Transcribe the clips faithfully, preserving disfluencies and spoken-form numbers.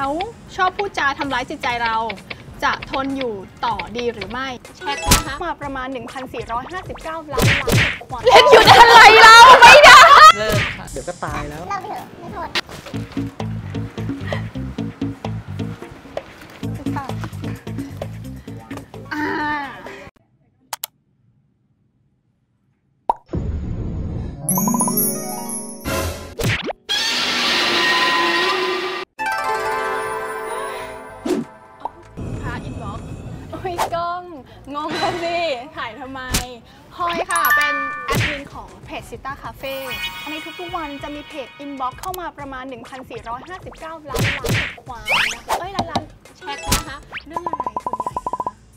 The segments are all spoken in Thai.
เขาชอบพูดจาทำร้ายจิตใจเราจะทนอยู่ต่อดีหรือไม่แชทนะคะมาประมาณ หนึ่งพันสี่ร้อยห้าสิบเก้า ล้านล้านกว่าเล่นอยู่อะไรเราไม่ได้เลิกค่ะเดี๋ยวก็ตายแล้วเราเถอะไม่ทนงงกันสิถ่ายทำไมพลอยค่ะเป็นแอดมินของเพจซิต้าคาเฟ่ในทุกๆวันจะมีเพจอินบ็อกซ์เข้ามาประมาณ หนึ่งพันสี่ร้อยห้าสิบเก้า ล้านล้านความนะคะเอ้ยล้านล้านแชทนะคะเรื่องอะไร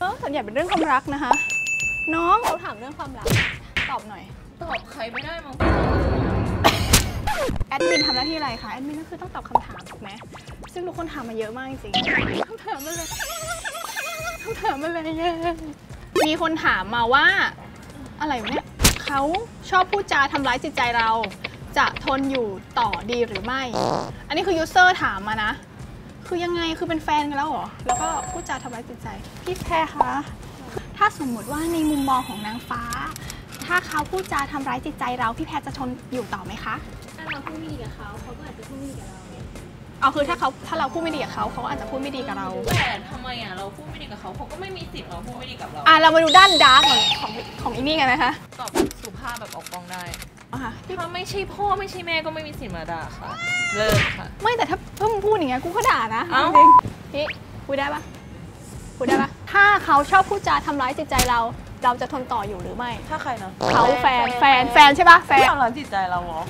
ส่วนใหญ่นะคะเออส่วนใหญ่เป็นเรื่องความรักนะคะน้องเขาถามเรื่องความรักตอบหน่อยตอบใครไม่ได้มั้งแอดมินทำหน้าที่อะไรคะแอดมินก็คือต้องตอบคำถามถูกไหมซึ่งทุกคนถามมาเยอะมากจริงคำถามมาเลยคำถามอะไรเงี้ยมีคนถามมาว่าอะไรเนี่ยเขาชอบพูดจาทำร้ายจิตใจเราจะทนอยู่ต่อดีหรือไม่อันนี้คือยูเซอร์ถามมานะคือยังไงคือเป็นแฟนกันแล้วเหรอแล้วก็พูดจาทำร้ายจิตใจพี่แพรคะถ้าสมมติว่าในมุมมองของนางฟ้าถ้าเขาพูดจาทำร้ายจิตใจเราพี่แพรจะทนอยู่ต่อไหมคะถ้าเราพูดไม่ดีกับเขาเขาก็อาจจะพูดไม่ดีกับเราเอาคือถ้าเขาถ้าเราพูดไม่ดีกับเขาเขาอาจจะพูดไม่ดีกับเราแต่ทำไมอ่ะเราพูดไม่ดีกับเขาเขาก็ไม่มีสิทธิ์เราพูดไม่ดีกับเราอ่ะเรามาดูด้านดาร์กของของอินนี่กันนะคะตอบสุภาพแบบออกกองได้อ่ะถ้าไม่ใช่พ่อไม่ใช่แม่ก็ไม่มีสิทธิ์มาด่าค่ะเลิกค่ะไม่แต่ถ้าเพิ่งพูดอย่างเงี้ยกูก็ด่านะจริงนี่พูดได้ปะพูดได้ปะถ้าเขาชอบพูดจาทำร้ายจิตใจเราเราจะทนต่ออยู่หรือไม่ถ้าใครนะเขาแฟนแฟนแฟนใช่ปะแฟนทำร้ายจิตใจเราเหรอ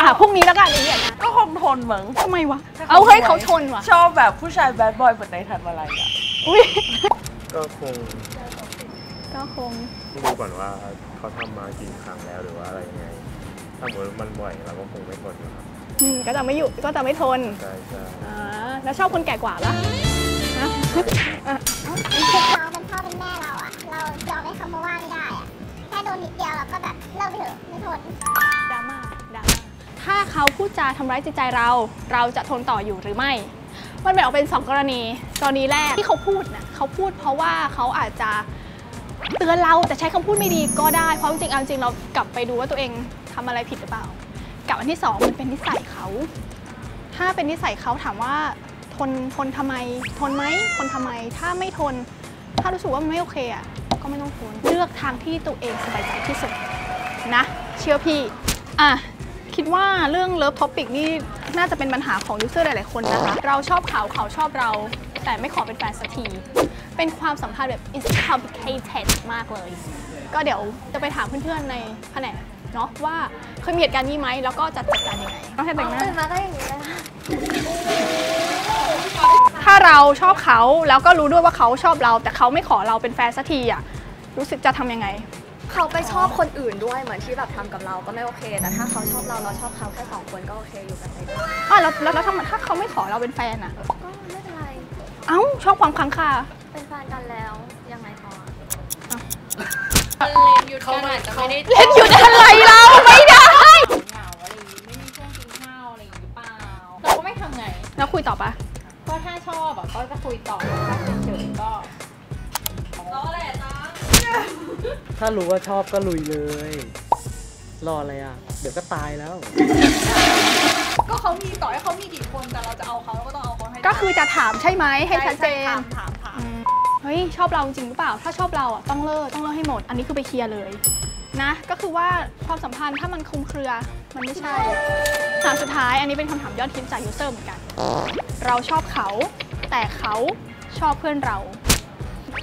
อ่ะพรุ่งนี้แล้วกันเนี่ยนะก็คงทนมั้งทำไมวะเอาเฮ้ยเขาทนวะชอบแบบผู้ชายแบดบอยเหมือนในทันวาลัยอ่ะอุ้ยก็คงก็คงดูก่อนว่าเขาทำมากี่ครั้งแล้วหรือว่าอะไรยังไงถ้าเหมือนมันบ่อยเราก็คงไม่ทนนะครับก็จะไม่อยู่ก็จะไม่ทนใช่ใช่อ่าแล้วชอบคนแก่กว่าปะนะเขาเป็นพ่อเป็นแม่เราอ่ะเรายอมให้เขามาว่าไม่ได้อ่ะแค่โดนนิดเดียวเราก็แบบเลิกไปเถอะไม่ทนดราม่าดราม่าถ้าเขาพูดจาทำร้ายจิตใจเราเราจะทนต่ออยู่หรือไม่มันแบ่งออกเป็นสองกรณีกรณีแรกที่เขาพูดนะเขาพูดเพราะว่าเขาอาจจะเตือนเราแต่ใช้คำพูดไม่ดีก็ได้เพราะจริงๆจริงเรากลับไปดูว่าตัวเองทำอะไรผิดหรือเปล่ากับอันที่สองมันเป็นนิสัยเขาถ้าเป็นนิสัยเขาถามว่าทนทนทำไมทนไหมทนทำไมถ้าไม่ทนถ้ารู้สึกว่ามันไม่โอเคอ่ะก็ไม่ต้องทนเลือกทางที่ตัวเองสบายใจที่สุดนะเชื่อพี่อ่ะคิดว่าเรื่องเลิฟท็อปิกนี่น่าจะเป็นปัญหาของยูเซอร์หลายๆคนนะคะเราชอบเขาเขาชอบเราแต่ไม่ขอเป็นแฟนสักทีเป็นความสัมพันธ์แบบ it's complicated มากเลยก็เดี๋ยวจะไปถามเพื่อนๆในแผนกเนาะว่าเคยมีเหตุการณ์นี้ไหมแล้วก็จัดการยังไงต้องใช้แต่งหน้าถ้าเราชอบเขาแล้วก็รู้ด้วยว่าเขาชอบเราแต่เขาไม่ขอเราเป็นแฟนสักทีอะรู้สึกจะทำยังไงเขาไปชอบคนอื่นด้วยเหมือนที่แบบทำกับเราก็ไม่โอเคแต่ถ้าเขาชอบเราเราชอบเขาแค่สองคนก็โอเคอยู่กันไปอ๋อแล้วแล้วถ้ามันถ้าเขาไม่ขอเราเป็นแฟนอ่ะก็ไม่เป็นไรเอ้าชอบความค้างคาเป็นแฟนกันแล้วยังไงต่อเล่นหยุดกันอาจจะไม่ได้เล่นหยุดอะไรเราไม่ได้เหงาอะไรไม่มีเพื่อนกินข้าวอะไรหรือเปล่าเราก็ไม่ทำไงแล้วคุยต่อปะก็ถ้าชอบอ่ะก็จะคุยต่อถ้าเฉยๆก็ก็แหละจ้าถ้ารู้ว่าชอบก็ลุยเลยรออะไรอ่ะเดี๋ยวก็ตายแล้วก็เขามีต่อให้เขามีกี่คนแต่เราจะเอาเขาก็ต้องเอาเขาให้ก็คือจะถามใช่ไหมให้ชัดเจนถามถามเฮ้ยชอบเราจริงหรือเปล่าถ้าชอบเราอ่ะต้องเลิกต้องเลิกให้หมดอันนี้คือไปเคลียร์เลยนะก็คือว่าความสัมพันธ์ถ้ามันคลุมเครือมันไม่ใช่คำถามสุดท้ายอันนี้เป็นคำถามยอดฮิตจากยูเซอร์เหมือนกันเราชอบเขาแต่เขาชอบเพื่อนเรา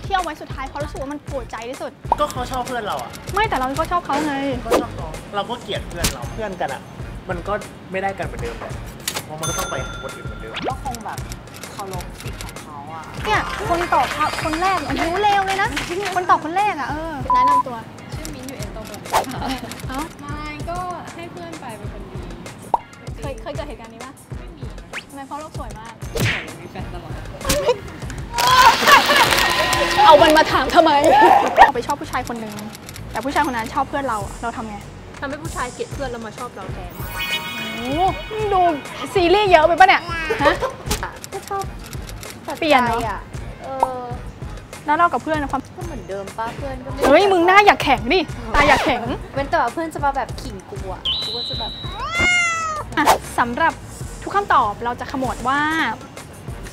เที่ยวไว้สุดท้ายเพราะรู้สึกว่ามันปวดใจที่สุดก็เขาชอบเพื่อนเราอ่ะไม่แต่เราก็ชอบเขาไงก็ชอบเราเราก็เกลียดเพื่อนเราเพื่อนกันอ่ะมันก็ไม่ได้กันเหมือนเดิมเลยเพราะมันก็ต้องไปคนอื่นเหมือนเดิมก็คงแบบเคารพสิทธิ์ของเขาอ่ะเนี่ยคนตอบคนแรกรู้เร็วเลยนะคนตอบคนแรกอ่ะเออแนะนำตัวชื่อมิ้นอยู่เอ็นโตเบิร์ดเอ้ามายก็ให้เพื่อนไปเป็นคนดีเคยเคยเจอเหตุการณ์นี้ปะไม่มีไม่เพราะโลกสวยมากมีแฟนตลอดเอามันมาถามทำไมเราไปชอบผู้ชายคนหนึ่งแต่ผู้ชายคนนั้นชอบเพื่อนเราเราทำไงทำให้ผู้ชายเกลียดเพื่อนเรามาชอบเราแทน ดูซีรีส์เยอะไปปะเนี่ยฮะก็ชอบเปลี่ยนเนาะแล้วเรากับเพื่อนความก็เหมือนเดิมป้าเพื่อนก็เฮ้ยมึงหน้าอยากแข็งดิตาอยากแข็งเว้นแต่ว่าเพื่อนจะมาแบบขิงกูอ่ะกูก็จะแบบสำหรับทุกคำตอบเราจะขมวดว่า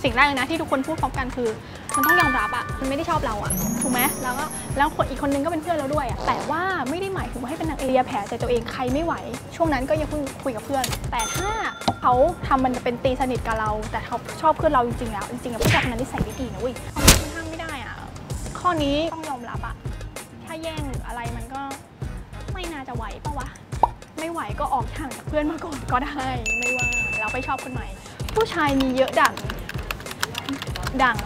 สิ่งแรกเลยนะที่ทุกคนพูดพร้อมกันคือมันต้องยอมรับอ่ะมันไม่ได้ชอบเราอ่ะถูกไหมแล้วก็แล้วคนอีกคนนึงก็เป็นเพื่อนเราด้วยอ่ะแต่ว่าไม่ได้หมายถึงว่าให้เป็นนางเอกแผลใจตัวเองใครไม่ไหวช่วงนั้นก็ยังเพิ่งคุยกับเพื่อนแต่ถ้าเขาทำมันจะเป็นตีสนิทกับเราแต่เขาชอบเพื่อนเราจริงๆแล้วจริงๆแล้วผู้ชายคนนั้นนิสัยไม่ดีนะเว้ยค่อนข้างไม่ได้อ่ะข้อนี้ต้องยอมรับอ่ะถ้าแย่งหรืออะไรมันก็ไม่น่าจะไหวปะวะไม่ไหวก็ออกห่างจากเพื่อนมาก่อนก็ได้ไม่ว่าเราไปชอบคนใหม่ผู้ชายมีเยอะดั่งดั่ง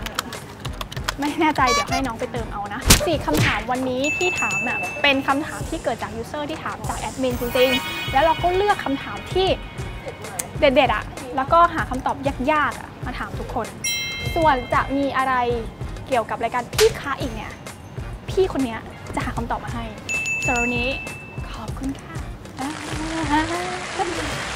ไม่แน่ใจเดี๋ยวให้น้องไปเติมเอานะสี่คำถามวันนี้ที่ถามอ่ะเป็นคำถามที่เกิดจากยูเซอร์ที่ถามจากแอดมินจริงๆแล้วเราก็เลือกคำถามที่เด็ดๆอ่ะแล้วก็หาคำตอบยากๆอ่ะมาถามทุกคนส่วนจะมีอะไรเกี่ยวกับรายการพี่คะอีกเนี่ยพี่คนนี้จะหาคำตอบมาให้สำหรับวันนี้ขอบคุณค่ะ